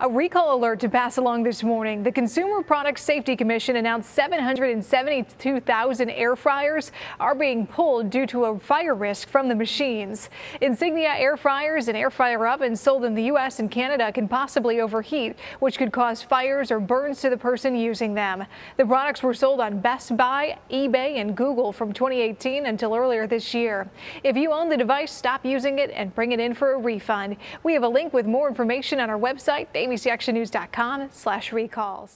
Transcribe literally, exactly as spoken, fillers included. A recall alert to pass along this morning. The Consumer Product Safety Commission announced seven hundred seventy-two thousand air fryers are being pulled due to a fire risk from the machines. Insignia air fryers and air fryer ovens sold in the U S and Canada can possibly overheat, which could cause fires or burns to the person using them. The products were sold on Best Buy, eBay, and Google from twenty eighteen until earlier this year. If you own the device, stop using it and bring it in for a refund. We have a link with more information on our website, A B C action news dot com slash recalls.